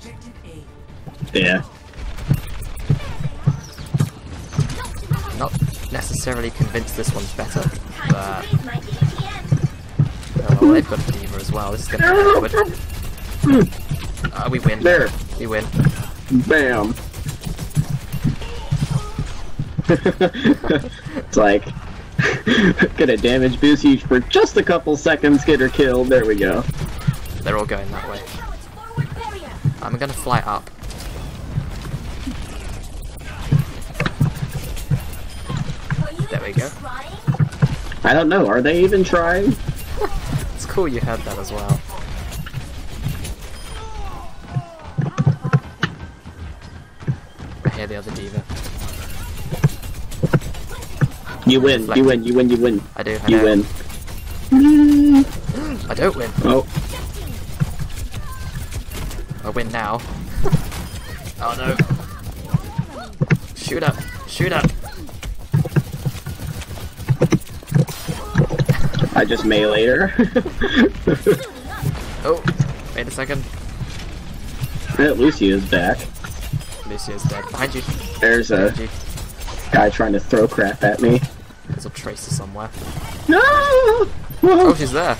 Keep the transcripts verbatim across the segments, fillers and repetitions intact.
so. Yeah. Not necessarily convinced this one's better, but... Oh, they've got a D.Va as well, this is gonna be awkward. Uh, we win. There. We win. Bam! It's like... Gonna damage boost each for just a couple seconds, get her killed, there we go. They're all going that way. I'm gonna fly up. There we go. I don't know, are they even trying? It's cool you heard that as well. I hear the other D.Va. You win, Reflecting. you win, you win, you win. I do, I You know. win. I don't win. Oh. I win now. Oh no. Shoot up, shoot up. I just melee her. Oh, wait a second. Yeah, Lucio's back. Lucio's dead. Behind you. There's a Genji. Guy trying to throw crap at me. There's a tracer somewhere. No! Oh, she's there.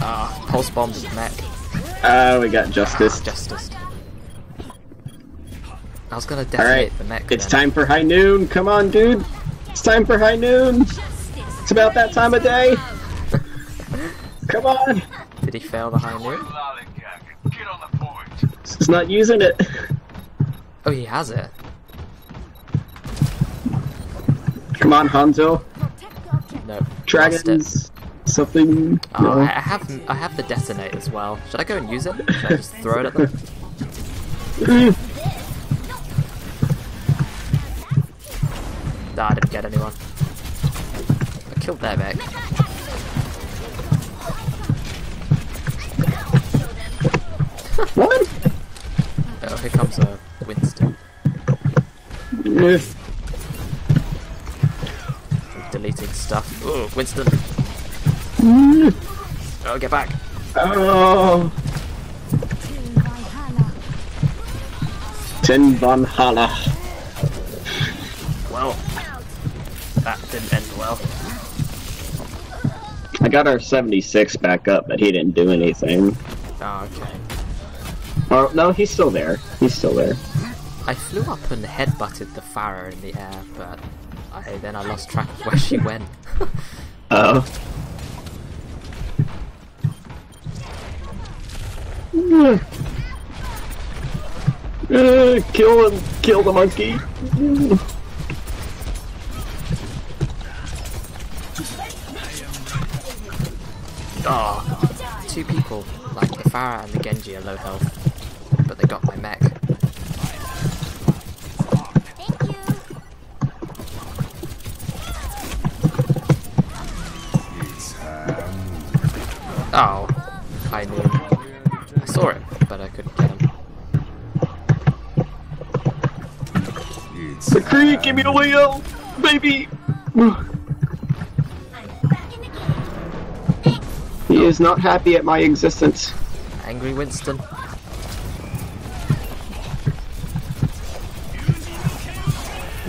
Ah, uh, pulse bombs in the neck. Ah, uh, we got Justice. Ah, Justice. I was gonna detonate right. the neck. It's then. time for High Noon. Come on, dude. It's time for High Noon. It's about that time of day. Come on. Did he fail the High Noon? He's not using it. Oh, he has it. Come on, Hanzo. No. Dragons. Something. Oh, no. I have I have the detonate as well. Should I go and use it? Should I just throw it at them? Nah, I didn't get anyone. I killed their mech. What? Oh, here comes a uh, Winston. Deleting stuff. Ooh, Winston. Mm. Oh, get back. Oh. Ten Van Hala. Well, that didn't end well. I got our seventy-six back up, but he didn't do anything. Oh, okay. Oh, no, he's still there. He's still there. I flew up and headbutted the Pharah in the air, but... I, then I lost track of where she went. Uh oh. Uh, kill him! Kill the monkey! Ah, oh, two people, like the Pharah and the Genji, are low health, but they got my mech. Oh, I knew. I saw it, but I couldn't get him. McCree, give me the wheel, baby! He is not happy at my existence. Angry Winston.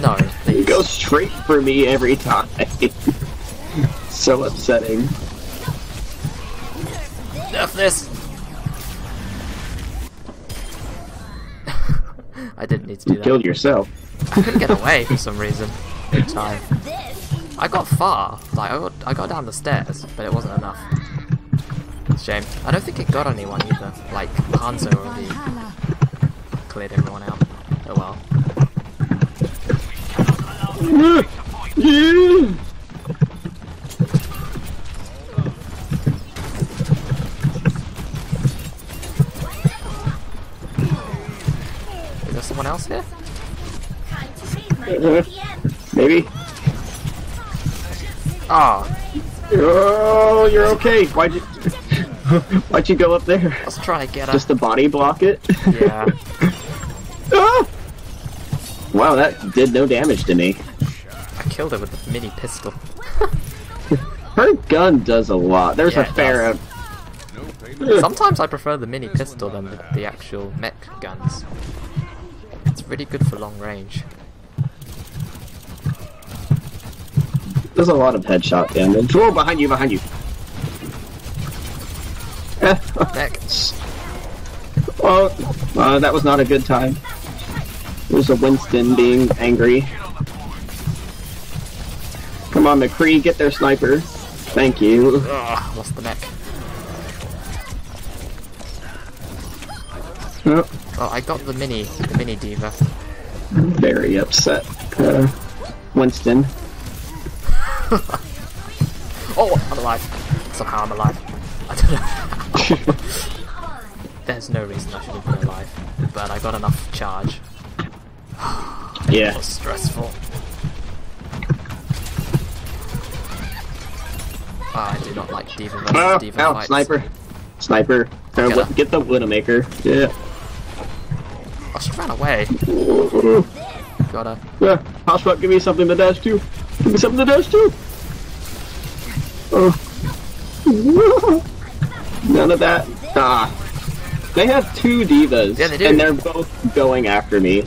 No, please. He goes straight for me every time. So upsetting. Nerf this! I didn't need to do that. You killed yourself. I couldn't get away for some reason. Good time. I got far. Like I got, I got down the stairs, but it wasn't enough. Shame. I don't think it got anyone either. Like Hanzo already cleared everyone out. Oh well. Someone else here? Uh, maybe. Ah. Oh. Oh, you're okay. Why'd you? Why'd you go up there? Let's try to get up. Just to body block it. Yeah. Ah! Wow, that did no damage to me. I killed it with a mini pistol. Her gun does a lot. There's yeah, a Pharah Sometimes I prefer the mini pistol than the, the actual mech guns. It's really good for long range. There's a lot of headshot damage. Whoa, behind you, behind you. Mech. Oh, uh, that was not a good time. It was a Winston being angry. Come on, McCree, get their sniper. Thank you. Ugh, lost the mech. Oh. Oh, I got the mini, the mini D.Va. I'm very upset. Uh, Winston. Oh, I'm alive. Somehow I'm alive. I don't know. There's no reason I should have been alive, but I got enough charge. Yeah. It was stressful. Ah, I do not like D.Va versus oh, D.Va ow, fights. Sniper. Sniper. Get, uh, get the Widowmaker. Yeah. Oh, she ran away. Got her. Yeah. House fuck, give me something to dash to. Give me something to dash to. Oh. None of that. Ah. They have two D.Vas. Yeah, they do. And they're both going after me.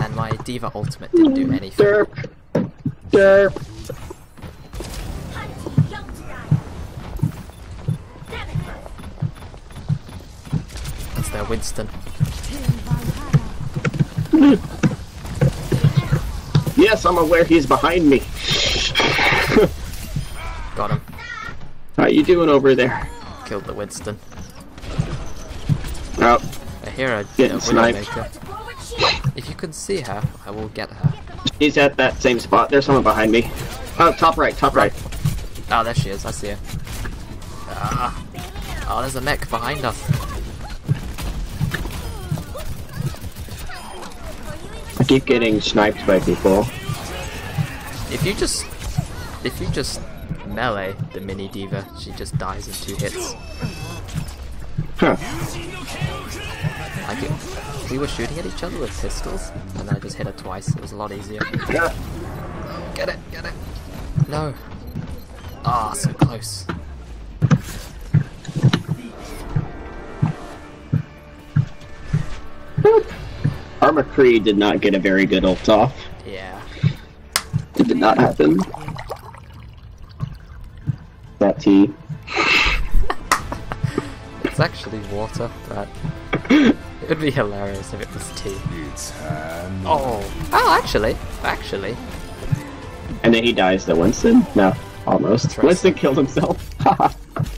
And my D.Va ultimate didn't do anything. Derp. Derp. That's their Winston. Yes, I'm aware he's behind me. Got him. How you doing over there? Killed the Winston. Oh. I hear a Widowmaker. If you can see her, I will get her. She's at that same spot. There's someone behind me. Oh, top right, top right. Oh, there she is. I see her. Ah. Oh, there's a mech behind us. I keep getting sniped by people. If you just... If you just... melee the mini D.Va, she just dies in two hits. Huh. I get, we were shooting at each other with pistols, and I just hit her twice. It was a lot easier. Yeah. Get it, get it. No. Ah, oh, so close. Our McCree did not get a very good ult off. Yeah. It did not happen. That tea. It's actually water, but it would be hilarious if it was tea. It's oh, oh, actually, actually. And then he dies to Winston? No, almost. Winston killed himself.